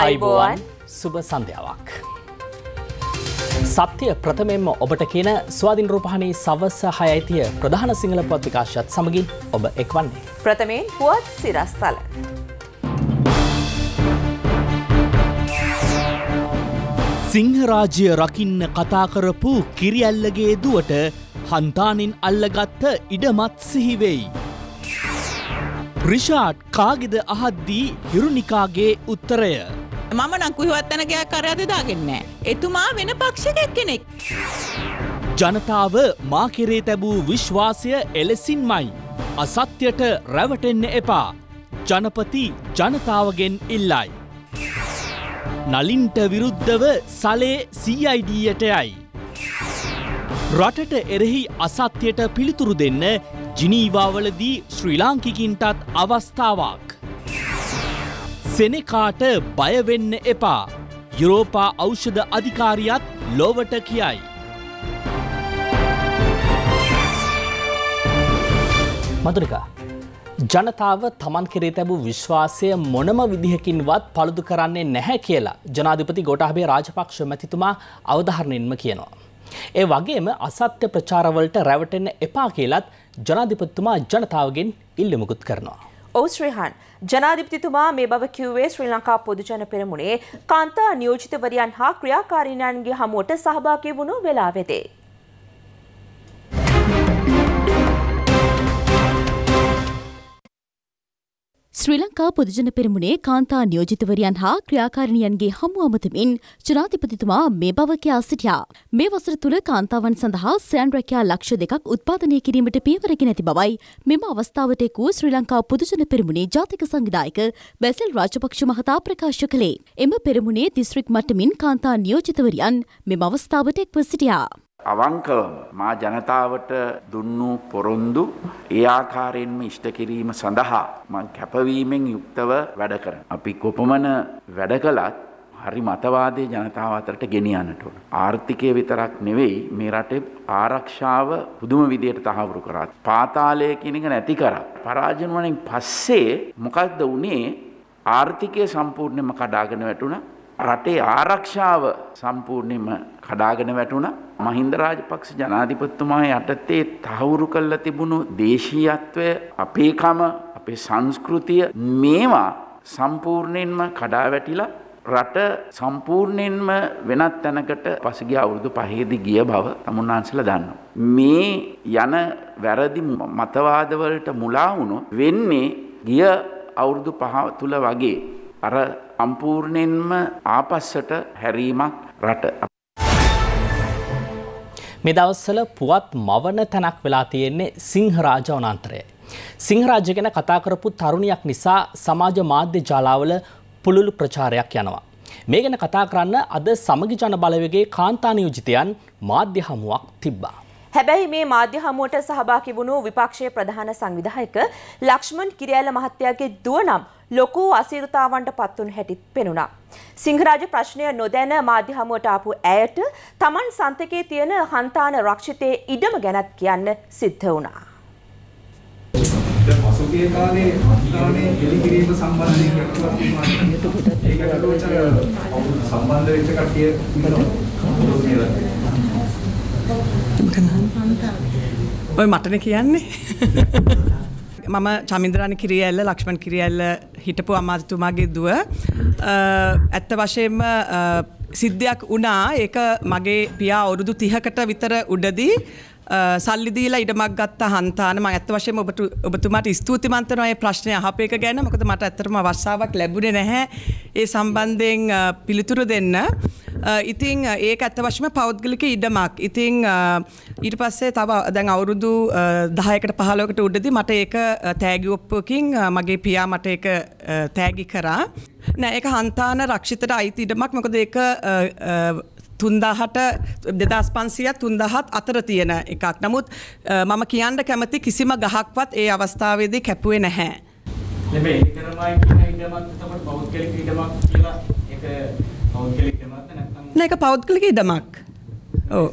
आइबोआन සුබ සන්ධ්‍යාවක් සත්‍ය ප්‍රථමයෙන්ම ඔබට කියන ස්වාධීන රූපවාහිනී සවස් 6:30 ප්‍රධාන සිංහල පුවත් විකාශයත් සමගින් ඔබ එක්වන්නේ ප්‍රථමයෙන් පුවත් සිරස්තල සිංහ රාජ්‍ය රකින්න කතා කරපු කිරියල්ලගේ දුවට හන්තානින් අල්ලගත්ත ඉඩමත් සිහි වෙයි රිෂාඩ් කාගෙද අහද්දී හිරුනිකාගේ උත්තරය මම නම් කුහිවත් යන ගයක් කරයද දාගන්නේ එතුමා වෙන පක්ෂයක් කෙනෙක් ජනතාව මා කෙරේ තිබූ විශ්වාසය එලෙසින්මයි අසත්‍යයට රැවටෙන්න එපා ජනපති ජනතාවගෙන් ඉල්ලයි නලින්ට විරුද්ධව සලේ CID යට යයි රටට එරෙහි අසත්‍යයට පිළිතුරු දෙන්න ජිනීවාවලදී ශ්‍රී ලාංකිකයින්ටත් අවස්ථාවක් सेनेकाट भय वेन्न एपा यूरोपा औषध अधिकारियात लोवट कियाई मधुरिका जनताव තමන් කෙරේ තිබූ විශ්වාසය මොනම විදිහකින්වත් පළුදු කරන්නේ නැහැ කියලා ජනාධිපති ගෝඨාභය රාජපක්ෂ මැතිතුමා අවධාරණයෙන්ම කියනවා. ඒ වගේම අසත්‍ය ප්‍රචාරවලට රැවටෙන්න එපා කියලාත් ජනාධිපතිතුමා ජනතාවගෙන් ඉල්ලීමකුත් කරනවා. ओस्रेहान जनाधिपतितुमा मेबव क्यूवे श्रीलंका पोदुजन पेरमुणे कांता नियोजित वरियन हा क्रियाकारिणियनगे हमुवट सहभागी वुणु वेलावेदे श्रीलंका पोदुजन पेरमुणे कांता नियोजित वरियन हा क्रियाकारिणियनगे हमुव अमतमिन जनाधिपतितुमा मेबव किया सिटिया मे वसर तुल कांतावन संदहा सैन रखिया लक्ष्य देकक उत्पादनय किरीमට පියවර ගෙන ඇති බවයි මෙම අවස්ථාවට එක්ව ශ්‍රී ලංකා පොදුජන පෙරමුණේ ජාතික සංවිධායක බැසිල් රාජපක්ෂ මහතා ප්‍රකාශ කළේ එම පෙරමුණේ දිස්ත්‍රික් මට්ටමින් කාන්තා නියෝජිතවරියන් මෙම අවස්ථාවට එක්ව සිටියා අවංකවම මා ජනතාවට දුන්නු පොරොන්දු ඒ ආකාරයෙන්ම ඉෂ්ට කිරීම සඳහා මම කැපවීමෙන් යුක්තව වැඩ කරනවා අපි කොපමණ වැඩ කළත් හරි මතවාදී ජනතාව අතරට ගෙනියන්නට ඕන. ආර්ථිකය විතරක් නෙවෙයි මේ රටේ ආරක්ෂාව පුදුම විදියට තහවුරු කරා. පාතාලය කියන එක නැති කරා. පරාජන වලින් පස්සේ මොකද්ද වුනේ? ආර්ථිකය සම්පූර්ණයෙන්ම කඩාගෙන වැටුණා. රටේ ආරක්ෂාව සම්පූර්ණයෙන්ම කඩාගෙන වැටුණා. මහින්ද රාජපක්ෂ ජනාධිපතිතුමා යටතේ තහවුරු කළ තිබුණු දේශීයත්වය, අපේකම, අපේ සංස්කෘතිය මේවා සම්පූර්ණයෙන්ම කඩා වැටිලා රට සම්පූර්ණයෙන්ම වෙනත් තැනකට පසුගිය අවුරුදු 5ේදී ගිය බව තමුන්නාන්සලා දන්නවා. මේ යන වැරදි මතවාද වලට මුලා වුණොත් වෙන්නේ ගිය අවුරුදු 5 තුල වගේ අර සම්පූර්ණයෙන්ම ආපස්සට හැරීමක් රට මේ දවස්වල පුවත් මවන තැනක් වෙලා තියෙන්නේ සිංහරාජ වනාන්තරය. සිංහරාජ ගැන කතා කරපු තරුණියක් නිසා සමාජ මාධ්‍ය ජාලාවල පුලුළු ප්‍රචාරයක් යනවා. මේ ගැන කතා කරන්න අද සමගි ජන බලවේගයේ කාන්තා නියෝජිතයන් මාධ්‍ය හමුවක් තිබ්බා. හැබැයි මේ මාධ්‍ය හමුවට සහභාගී වුණු විපක්ෂයේ ප්‍රධාන සංවිධායක ලක්ෂ්මන් කිරියැල්ල මහත්තයාගේ දුව නම් ලොකු අසීරුතාවන්ට පත්වුණු හැටිත් පෙනුණා. සිංහරාජ ප්‍රශ්නය නොදැන මාධ්‍ය හමුවට ආපු ඇයට Taman සන්තකයේ තියෙන හන්තාන රක්ෂිතයේ ඉඩම ගැනත් කියන්න සිද්ධ වුණා. පසුගිය කාලේ අත්ලානේ එළිකිරීම සම්බන්ධයෙන් ගැටලුවක් තිබුණා. ඒ ගැටලුවට සම්බන්ධ වෙච්ච කට්ටිය ඔය මටනේ කියන්නේ. මම චමින්දරාණ කිරියැල්ල ලක්ෂ්මන් කිරියැල්ල හිටපු අමාත්‍යතුමාගේ දුව. ඇත්ත වශයෙන්ම සිද්ධියක් වුණා. ඒක මගේ පියා අවුරුදු 30කට විතර උඩදී සල්ලි දීලා ඉඩමක් ගත්ත හන්තාන මම ඇත්ත වශයෙන්ම ඔබතුමාට ස්තුතිවන්ත වෙනවා මේ ප්‍රශ්නේ අහපු එක ගැන මොකද මට ඇත්තටම අවස්ථාවක් ලැබුණේ නැහැ ඒ සම්බන්ධයෙන් පිළිතුරු දෙන්න. ඉතින් ඒක ඇත්ත වශයෙන්ම පෞද්ගලික ඉඩමක්. ඉතින් ඊට පස්සේ තව දැන් අවුරුදු 10කට 15කට උඩදී මට ඒක තෑගි ඔප්පුවකින් මගේ පියා මට ඒක තෑගි කරා. නෑ ඒක හන්තාන රක්ෂිතට අයිති ඉඩමක්. මොකද ඒක 2500 අතර තියෙන එකක්. නමුත් මම කියන්න කැමති කිසිම ගහක්වත් ඒ අවස්ථාවේදී කැපුවේ නැහැ. නෙමෙයි ඒක තමයි කියන ඉඩමක් තමයි පෞද්ගලික ඉඩමක් කියලා. ඒක පෞද්ගලික ඉඩමක්ද නැත්නම් නෑ ඒක පෞද්ගලික ඉඩමක්. ඔව්.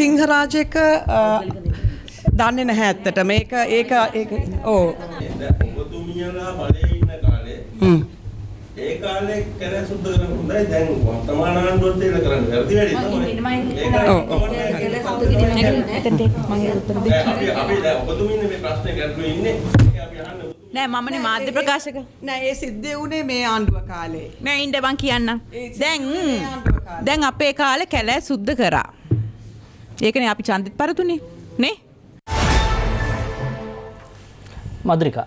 සිංහරාජයක දන්නේ නැහැ ඇත්තට. මේක ඒක ඕ. ඔබතුමියලා බලේ ඉන්න කාලේ නෑ මමනේ මාධ්‍ය ප්‍රකාශක නෑ ඒ සිද්ධ වුණේ මේ ආණ්ඩුව කාලේ මම ඉන්න බං කියන්නම් දැන් අපේ කාලේ කැලෑ සුද්ධ කරා ඒකනේ අපි ඡන්දිත් පරතුනේ නේ මද්‍රිකා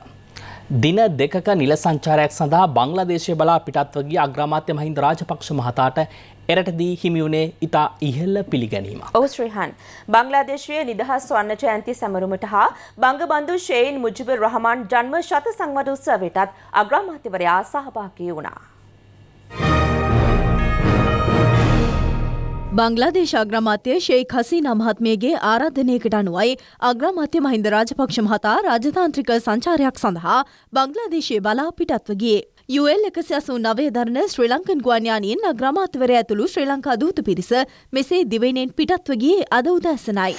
दिन දෙකක නිල සංචාරයක් සඳහා බංග්ලාදේශයේ බලා පිටත්ව ගිය අග්‍රාමාත්‍ය මහින්ද රාජපක්ෂ මහතාට එරටදී හිමිුනේ ඉතා ඉහළ පිළිගැනීමක් ඔව් ශ්‍රීහන් බංග්ලාදේශයේ නිදහස් ස්වර්ණ ජයන්ති සමරුමට හා බංගබන්දු ෂේයින් මුජිබුර් රහමාන් ජන්ම ශත සංවර්ධන උත්සවයටත් අග්‍රාමාත්‍යවරයා සහභාගී වුණා बांग्लादेश अग्रमात्य शेख हसीना महात्मे आराधनेयकट अनुवै अग्रमात्य महिंद राजपक्ष महता राजतांत्रिक संचारयक सदहा बांग्लादेशे बला पिटत्व गिये यूएल 189 धरन श्रीलंकन गुआन्यानियन अग्रमात्वरे अतुलु श्रीलंका दूत पिरिस मेसे दिवेनेन पिटत्व गिये अद उदासनई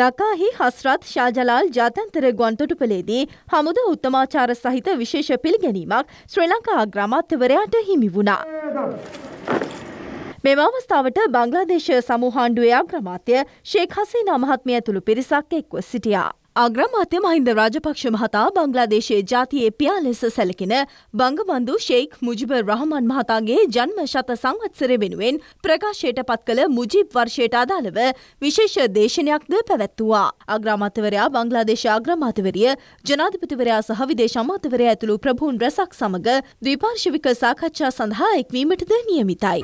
ඩකාහි හස්රත් ශාජලාල් ජාත්‍යන්තර ගුවන්තොටුපළේදී හමුදා උත්තමාචාර සහිත විශේෂ පිළිගැනීමක් ශ්‍රී ලංකා අග්‍රාමාත්‍යවරයාට හිමි වුණා. මේ අවස්ථාවට බංග්ලාදේශ සමූහාණ්ඩුවේ අග්‍රාමාත්‍ය ෂේක් හසීනා මහත්මිය ඇතුළු පිරිසක් එක්ව සිටියා. අග්‍රාමාත්‍ය මහින්ද රාජපක්ෂ මහතා බංග්ලාදේශයේ ජාතියේ පියා ලෙස සැලකෙන බංගබන්දු ෂේක් මුජිබුර් රහමාන් මහතාගේ ජන්ම ශත සංවත්සරය වෙනුවෙන් ප්‍රකාශයට පත් කළ මුජිබ් වර්ෂයට අදාළව විශේෂ දේශනයක්ද පැවැත්වුවා. අග්‍රාමාත්‍යවරයා බංග්ලාදේශ අග්‍රාමාත්‍යවරිය ජනාධිපතිවරයා සහ විදේශ අමාත්‍යවරයා ඇතුළු ප්‍රභූන් රැසක් සමග ද්විපාර්ශවික සාකච්ඡා සඳහා එක්වීමටද නියමිතයි.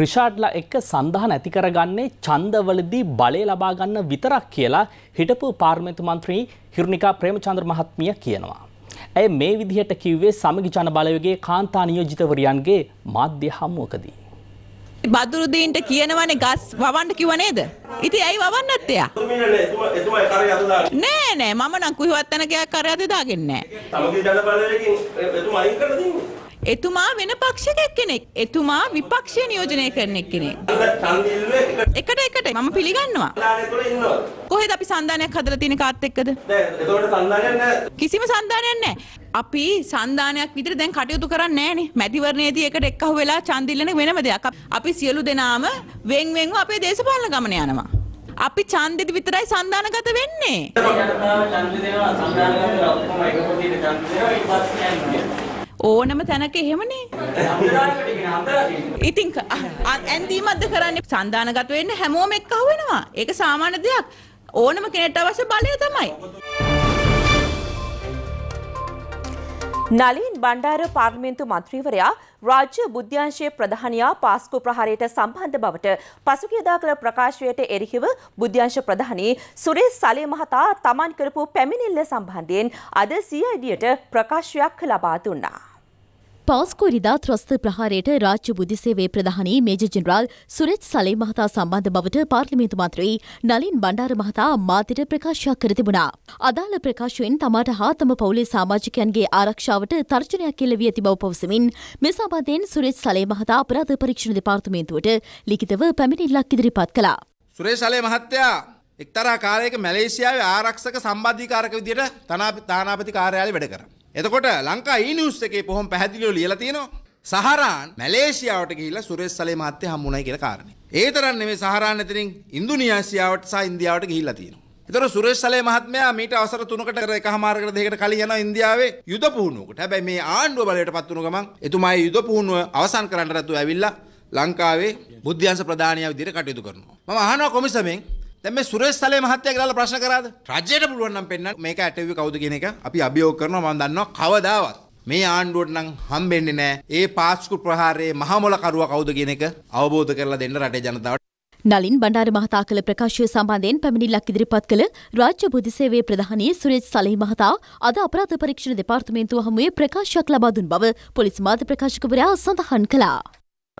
රිෂාඩ්ලා එක්ක සඳහන් ඇති කරගන්නේ ඡන්දවලදී බලය ලබා ගන්න විතරක් කියලා හිටපු පාර්ලිමේන්තු මන්ත්‍රී හිරුනිකා ප්‍රේමචන්ද්‍ර මහත්මිය කියනවා. ඇය මේ විදිහට කිව්වේ සමගි ජන බලවේගයේ කාන්තා නියෝජිතවරියන්ගේ මාධ්‍ය හමුවකදී. බදුරුදීන්ට කියනවනේ ගස් වවන්න කිව්ව නේද? ඉතින් ඇයි වවන්නත් එයා? එතුමා කරේ අත දාන්නේ. නෑ නෑ මම නම් කුහිවත් යන ගයක් කරේ අත දාගන්නේ නෑ. සමගි ජන බලවේගයෙන් එතුමා අයින් කරලා දින්නේ. එතුමා වෙන පක්ෂයක කෙනෙක්. එතුමා විපක්ෂයේ නියෝජනය කරන කෙනෙක්. එකට මම පිළිගන්නවා. කොහෙද අපි සම්දානයක් හදලා තියෙන කාත් එක්කද? කිසිම සම්දානයක් නැහැ. අපි සම්දානයක් විතර දැන් කටයුතු කරන්නේ නැහනේ. මැතිවරණයේදී එකට එක්කහුව වෙලා ඡන්දිල්ලන වෙනම දෙයක්. අපි සියලු දෙනාම වෙන්වෙන්ව අපේ දේශපාලන ගමන යනවා. අපි ඡන්දෙදි විතරයි සම්දානගත වෙන්නේ. ඡන්දෙ දෙනවා සම්දානගත ඔක්කොම එක පොතේ ඡන්දෙ දෙනවා ඊට පස්සේ යන්නේ. ඕනම තැනක එහෙමනේ ඉතින් ඇන්දීමක්ද කරන්නේ සම්දානගත වෙන්න හැමෝම එක්ක හුවෙනවා ඒක සාමාන්‍ය දෙයක් ඕනම කෙනෙක්ට අවශ්‍ය බලය තමයි නලින් බණ්ඩාර පාර්ලිමේන්තු මන්ත්‍රීවරයා රාජ්‍ය බුද්ධ්‍යංශයේ ප්‍රධානියා පාස්කු ප්‍රහාරයට සම්බන්ධ බවට පසුගියදා කළ ප්‍රකාශයට එරෙහිව බුද්ධ්‍යංශ ප්‍රධානී සුරේෂ් සලේ මහතා තමන් කරපු පැමිණිල්ල සම්බන්ධයෙන් අද CIDට ප්‍රකාශයක් ලබා දුන්නා. पास्कोरीदा त्रस्त प्रहारेट राज्य बुद्धि सेवे प्रधानी मेजर जनरल सुरेश सले महता संबंध बवट पार्लिमेंट मंत्री नलिन बंडार महता मातिर प्रकाश करतिबुना अदाल प्रकाशेन तमाट हा तम पौले सामाजिकयन्गे आरक्षावट तर्जनයක් කෙළවී ඇති බව පවසමින් මේ සම්බන්ධයෙන් සුරේෂ් සලේ මහතා අපරාධ පරීක්ෂණ දෙපාර්තමේන්තුවට ලිඛිතව පැමිණිල්ලක් ඉදිරිපත් කළා. සුරේෂ් සලේ මහත්තයා එක්තරා කාලයක මැලේසියාවේ ආරක්ෂක සම්බන්ධීකාරක විදියට තානාපති කාර්යාලයේ වැඩ කරා. එතකොට ලංකා ඊ නිවුස් එකේ පොහොම පැහැදිලිව ලියලා තියෙනවා සහරාන් මැලේසියාවට ගිහිල්ලා සුරේෂ් සලේ මහත්තයා හම්බුණායි කියලා කාරණේ. ඒ තරම් නෙමෙයි සහරාන් ඇතරින් ඉන්දුනීසියාවට සහ ඉන්දියාවට ගිහිල්ලා තියෙනවා. ඒතර සුරේෂ් සලේ මහත්මයා මීට අවසර 3කට එකහමාරකට දෙකකට කලින් යනවා ඉන්දියාවේ යුද පුහුණුවකට. හැබැයි මේ ආණ්ඩුව බලයටපත් වුණු ගමන් එතුමාගේ යුද පුහුණුව අවසන් කරන්න රැතුව ඇවිල්ලා ලංකාවේ බුද්ධ්‍යංශ ප්‍රධානියා විදිහට කටයුතු කරනවා. මම අහනවා කොමිසමෙන් දැන් මේ සුරේෂ් සලේ මහත්තයා කියලා ප්‍රශ්න කරාද? රජයට පුළුවන් නම් පෙන්නන්න මේක ඇටවි කවුද කියන එක අපි අභියෝග කරනවා මම දන්නවා කවදාවත් මේ ආණ්ඩුවට නම් හම්බෙන්නේ නැහැ. ඒ පාස්කු ප්‍රහාරයේ මහමොල කරුවා කවුද කියන එක අවබෝධ කරලා දෙන්න රටේ ජනතාවට. නලින් බණ්ඩාර මහතා කළ ප්‍රකාශය සම්බන්ධයෙන් පැමිණිල්ලක් ඉදිරිපත් කළ රාජ්‍ය බුද්ධි සේවයේ ප්‍රධානී සුරේෂ් සලේ මහතා අද අපරාධ පරීක්ෂණ දෙපාර්තමේන්තුව හමුවේ ප්‍රකාශයක් ලබා දුන් බව පොලිස් මාධ්‍ය ප්‍රකාශකවරයා සඳහන් කළා.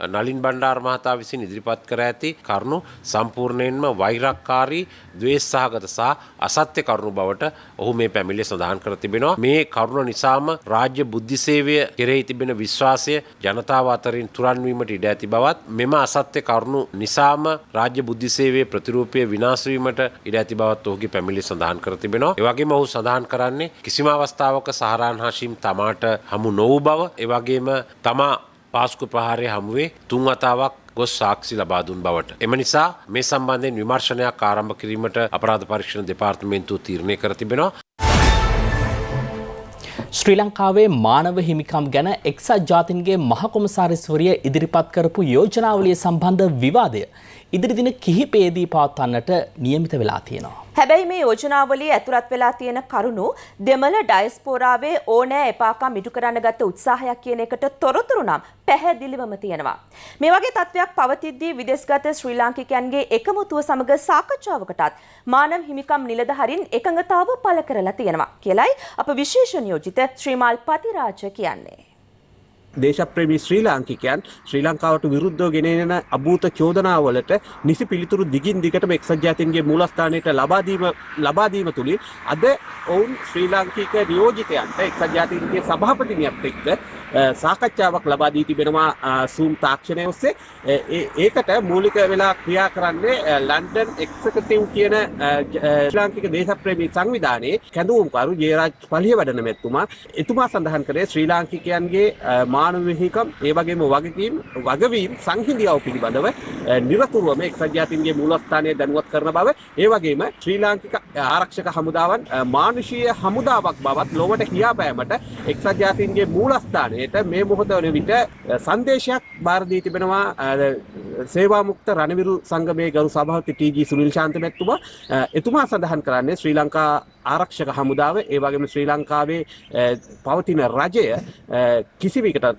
නලින් බණ්ඩාර මහතා විසින් ඉදිරිපත් කර ඇති කරුණු සම්පූර්ණයෙන්ම වෛරක්කාරී ද්වේෂසහගත සහ අසත්‍ය කරුණු බවට ඔහු මේ පැමිණිලි සඳහන් කර තිබෙනවා. මේ කරුණ නිසාම රාජ්‍ය බුද්ධි සේවය කෙරෙහි තිබෙන විශ්වාසය ජනතාව අතරින් තුරන් වීමට ඉඩ ඇති බවත්, මෙම අසත්‍ය කරුණු නිසාම රාජ්‍ය බුද්ධි සේවයේ ප්‍රතිරූපය විනාශ වීමට ඉඩ ඇති බවත් ඔහුගේ පැමිණිලි සඳහන් කර තිබෙනවා. ඒ වගේම ඔහු සඳහන් කරන්නේ කිසිම අවස්ථාවක සහරාන් හෂීම් තමාට හමු නොවු බව, ඒ වගේම තමා පාස්කු ප්‍රහාරයේ හමුවේ තුන් වතාවක් ගොස් සාක්ෂි ලබා දුන් බවට. එම නිසා මේ සම්බන්ධයෙන් විමර්ශනයක් ආරම්භ කිරීමට අපරාධ පරීක්ෂණ දෙපාර්තමේන්තුව තීරණය කර තිබෙනවා. ශ්‍රී ලංකාවේ මානව හිමිකම් ගැන එක්සත් ජාතීන්ගේ මහ කොමසාරිස්වරිය ඉදිරිපත් කරපු යෝජනාවලිය සම්බන්ධ විවාදය ඉදිරි දින කිහිපයේදී පවත්වන්නට නියමිත වෙලා තියෙනවා. හැබැයි මේ යෝජනාවලිය ඇතුළත් වෙලා තියෙන කරුණු දෙමළ ඩයස්පෝරාවේ ඕනෑ එපාකම් ඉටු කරන්න ගත උත්සාහයක් කියන එකට තොරතුරු නම් පැහැදිලිවම තියෙනවා. මේ වගේ තත්ත්වයක් පවතිද්දී විදේශගත ශ්‍රී ලාංකිකයන්ගේ එකමුතුව සමග සාකච්ඡාවකටත් මානව හිමිකම් නිලධාරීන් එකඟතාව පළ කරලා තියෙනවා කියලයි අප විශේෂ නියෝජිත ශ්‍රීමාල් පතිරාජ කියන්නේ. දේශප්‍රේමී ශ්‍රී ලාංකිකයන් ශ්‍රී ලංකාවට විරුද්ධව ගෙනෙන අභූත චෝදනාවලට නිසි පිළිතුරු දිගින් දිගටම එක්සත් ජාතීන්ගේ මූලස්ථානයට ලබා දීම තුලින් අද ඔවුන් ශ්‍රී ලාංකික නියෝජිතයන්ට එක්සත් ජාතීන්ගේ සභාපතිනියත් එක්ක සාකච්ඡාවක් ලබා දී තිබෙනවා සූම් තාක්ෂණය ඔස්සේ. ඒකට මූලික වෙලා ක්‍රියා කරන්නේ ලන්ඩන් එක්සිකියුටිව් කියන ශ්‍රී ලාංකික දේශප්‍රේමී සංවිධානයේ කැඳවුම්කරු ජයරාජ් පලියවැඩන මැතිතුමා. එතුමා සඳහන් කරේ ශ්‍රී ලාංකිකයන්ගේ මානව හිමිකම් ඒ වගේම වගවීම් සංහිඳියාව පිළිබඳව නිරතුරුවම එක්සත් ජාතීන්ගේ මූලස්ථානයේ දැනුවත් කරන බව, ඒ වගේම ශ්‍රී ලාංකික ආරක්ෂක හමුදාවන් මානුෂීය හමුදාවක් බවත් ලොවට කියාපෑමට එක්සත් ජාතීන්ගේ මූලස්ථානයට මේ මොහොත වන විට සංදේශයක් බාර දී තිබෙනවා සේවා මුක්ත රණවිරු සංගමයේ ගරු සභාපති ටීජී සුනිල් ශාන්ත මැතිතුමා. එතුමා සඳහන් කරන්නේ ශ්‍රී ලංකා ආරක්ෂක හමුදාව ඒ වගේම ශ්‍රී ලංකාවේ පවතින රජය කිසිවිකටවත්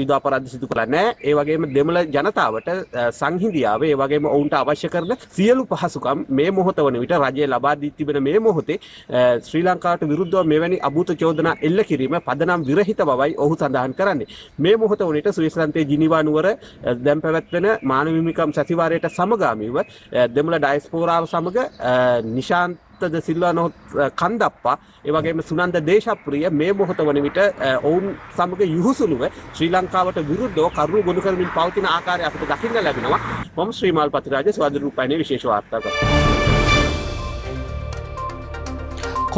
යුද අපරාධ සිදු කළා නැහැ. ඒ වගේම දෙමළ ජනතාවට සංහිඳියාව ඒ වගේම ඔවුන්ට අවශ්‍ය කරන සියලු පහසුකම් මේ මොහොත වන විට රජය ලබා දී තිබෙන මේ මොහොතේ ශ්‍රී ලංකාවට විරුද්ධව මෙවැනි අභූත චෝදනා එල්ල කිරීම පදනම් විරහිත බවයි ඔහු සඳහන් කරන්නේ. මේ මොහොත වන විට ස්විස්ලන්තයේ ජිනීවා නුවර දැන් පැවැත්වෙන මානව හිමිකම් සතිවාරයට සමගාමීව දෙමළ ඩයස්පෝරාව සමග නිශාන්ත ද සිල්වා නොත් කන්දප්පා ඒ වගේම සුනන්ද දේශප්‍රිය මේ මොහොත වන විට ඔවුන් සමග යහුසුලුව ශ්‍රී ලංකාවට විරුද්ධව කරුණු ගොනු කරමින් පවතින ආකාරය අපිට දකින්න ලැබෙනවා. මම ශ්‍රීමාල් පතිරාජ සුවඳ රූපයනේ විශේෂ වාර්තා කරනවා.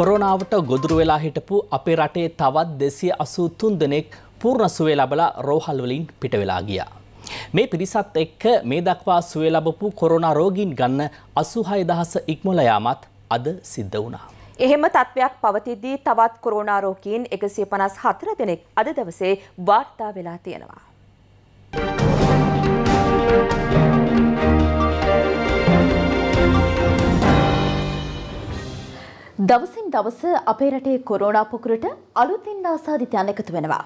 කොරෝනාවට ගොදුරු වෙලා හිටපු අපේ රටේ තවත් 283 දෙනෙක් පූර්ණ සුවය ලැබලා රෝහල් වලින් පිට වෙලා ගියා. මේ පිරිසත් එක්ක මේ දක්වා සුවය ලැබපු කොරෝනා රෝගීන් ගන්න 86000 ඉක්මවලා යාමත් අද සිද්ධ වුණා. එහෙම තත්ත්වයක් පවතිද්දී තවත් කොරෝනා රෝගීන් 154 දෙනෙක් අද දවසේ වාර්තා වෙලා තියෙනවා. දවසින් දවස අපේ රටේ කොරෝනා පොකුරට අලුතින් ආසාදිතයන් එකතු වෙනවා.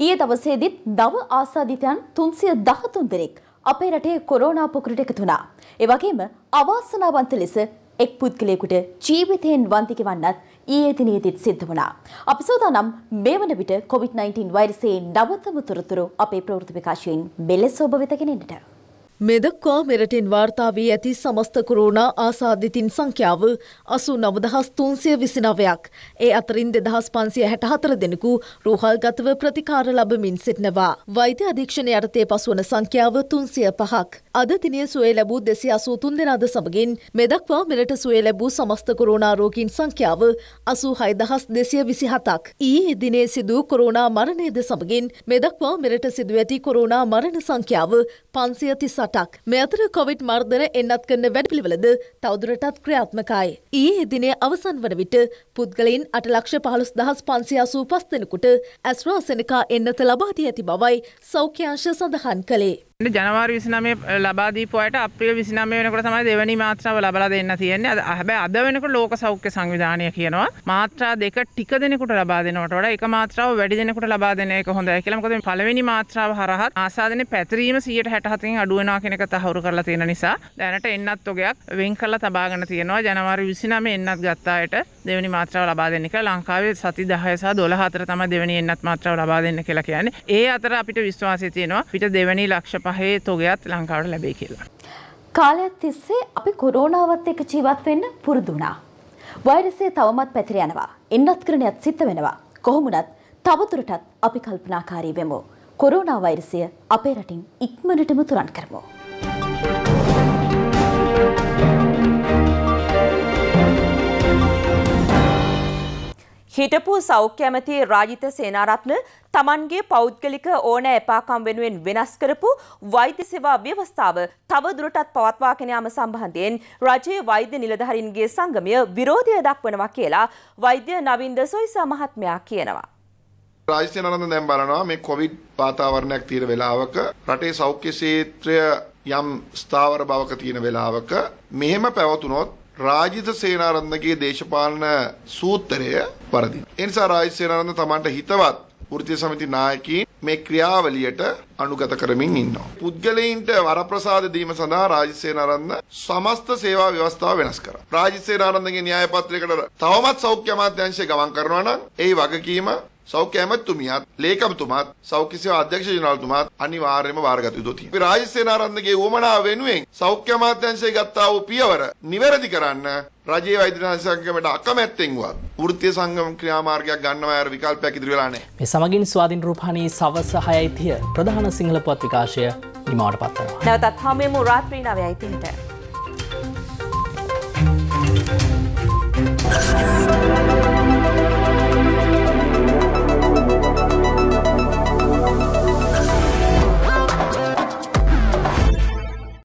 ඊයේ දවසේදීත් නව ආසාදිතයන් 313 දෙනෙක් අපේ රටේ කොරෝනා පොකුරට එකතු වුණා. ඒ වගේම අවාසනාවන්ත ලෙස එක් පුද්ගලයෙකුට ජීවිතයෙන් වන්ති ගෙවන්නත් ඊයේ දිනේදීත් සිද්ධ වුණා. අපි සූදානම් මේ වන විට COVID-19 වෛරසයේ නවතම තොරතුරු අපේ ප්‍රවෘත්ති විකාශයෙන් මෙලෙස ඔබ වෙත ගෙනෙන්නට. මෙදක්වා මෙරටින් වාර්තා වී ඇති සමස්ත කොරෝනා ආසාදිතින් සංඛ්‍යාව 89329ක්. ඒ අතරින් 2564 දෙනෙකු රෝහල්ගතව ප්‍රතිකාර ලැබමින් සිටිනවා. වෛද්‍ය අධීක්ෂණය යටතේ පසුවන සංඛ්‍යාව 305ක්. අද දිනේ සුවය ලැබූ 283 දෙනාද සමගින් මෙදක්වා මෙරට සුවය ලැබූ සමස්ත කොරෝනා රෝගීන් සංඛ්‍යාව 86227ක්. ඊයේ දිනේ සිදු කොරෝනා මරණයද සමගින් මෙදක්වා මෙරට සිදු ඇති කොරෝනා මරණ සංඛ්‍යාව 538ක්. මේ අතර කොවිඩ් මර්ධන එන්නත් කරන වැඩපිළිවෙලද තවදුරටත් ක්‍රියාත්මකයි. ඊයේ දිනේ අවසන් වන විට පුද්ගලයන් 8,15,585 දෙනෙකුට ඇස්ට්‍රාසෙනෙකා එන්නත ලබා දී ඇති බවයි සෞඛ්‍ය අංශය සඳහන් කළේ. ජනවාරි 29 ලබා දීපු අයට අප්‍රේල් 29 වෙනකොට තමයි දෙවැනි මාත්‍රාව ලබා දෙන්න තියෙන්නේ. හැබැයි අද වෙනකොට ලෝක සෞඛ්‍ය සංවිධානය කියනවා මාත්‍රා දෙක ටික දෙනෙකුට ලබා දෙනවට වඩා එක මාත්‍රාව වැඩි දෙනෙකුට ලබා දෙන එක හොඳයි කියලා. මොකද මේ පළවෙනි මාත්‍රාව හරහා ආසාදනේ පැතිරීම 167කින් අඩු වෙනවා කියන එක තහවුරු කරලා තියෙන නිසා දැනට එන්නත් ඔගයක් වෙන් කරලා තබා ගන්න තියෙනවා. ජනවාරි 29 එන්නත් ගත්ත අයට දෙවැනි මාත්‍රාව ලබා දෙන්න කියලා ලංකාවේ සති 10 සහ 12 අතර තමයි දෙවැනි එන්නත් මාත්‍රාව ලබා දෙන්න කියලා කියන්නේ. ඒ අතර අපිට විශ්වාසය තියෙනවා පිට දෙවැනි ලක්ෂ हेतुगया तेलंगाण लभेला කාලයක්තිස්සේ අපි කොරෝනාවත් එක්ක ජීවත් වෙන්න පුරුදු වුණා. වෛරසය තවමත් පැතිර යනවා. එන්නත්කරණයක් සිද්ධ වෙනවා. කොහොමුණත් තවදුරටත් අපි කල්පනාකාරී වෙමු. කොරෝනා වෛරසය අපේ රටින් ඉක්මනටම තුරන් කරමු. හිටපු සෞඛ්‍ය ඇමති රාජිත සේනාරත්න තමන්ගේ පෞද්ගලික ඕනෑ එපාකම් වෙනුවෙන් වෙනස් කරපු වෛද්‍ය සේවා ව්‍යවස්ථාව තවදුරටත් පවත්වාගෙන යාම සම්බන්ධයෙන් රජයේ වෛද්‍ය නිලධාරීන්ගේ සංගමය විරෝධය දක්වනවා කියලා වෛද්‍ය නවින්ද සොයිසා මහත්මයා කියනවා. රාජිත සේනාරත්න දැන් බලනවා මේ කොවිඩ් වාතාවරණයක් තියෙන වෙලාවක රටේ සෞඛ්‍ය ක්ෂේත්‍රය යම් ස්ථාවර බවක තියෙන වෙලාවක මෙහෙම පැවතුනොත් රාජිත සේනාරත්නගේ දේශපාලන සූත්‍රය වරදින. ඒ නිසා රාජිත සේනාරත්න තමන්ට හිතවත් වෘත්තීය සමිති නායකයින් මේ ක්‍රියාවලියට අනුගත කරමින් ඉන්නවා. පුද්ගලයන්ට වරප්‍රසාද දීම සඳහා රාජිත සේනාරත්න සමස්ත සේවා ව්‍යවස්ථාව වෙනස් කරා. රාජිත සේනාරත්නගේ න්‍යාය පත්‍රයකට තවමත් සෞඛ්‍ය අමාත්‍යාංශය ගමන් කරනවා නම් ඒ වගකීම සෞඛ්‍ය අමාත්‍යතුමියත් ලේකම්තුමාත් සෞඛ්‍ය සේවා අධ්‍යක්ෂ ජනරාල්තුමාත් අනිවාර්යයෙන්ම බාරගත යුතු තියෙනවා. රාජිත් සේනාරත්නගේ උවමනාව වෙනුවෙන් සෞඛ්‍ය අමාත්‍යංශය ගත්තා වූ පියවර නිවැරදි කරන්න රජයේ වෛද්‍ය සංගමයට අකමැත්තෙන් වත් වෘත්තීය සංගම ක්‍රියාමාර්ගයක් ගන්නවා යන විකල්පයක් ඉදිරි වෙලා නැහැ. මේ සමගින් ස්වාධීන රූපහානි සවස් 6:30 ප්‍රධාන සිංහල පුවත් විකාශය නිමාවට පත් වෙනවා. නැවතත් හමුවෙමු රාත්‍රී 9:30ට.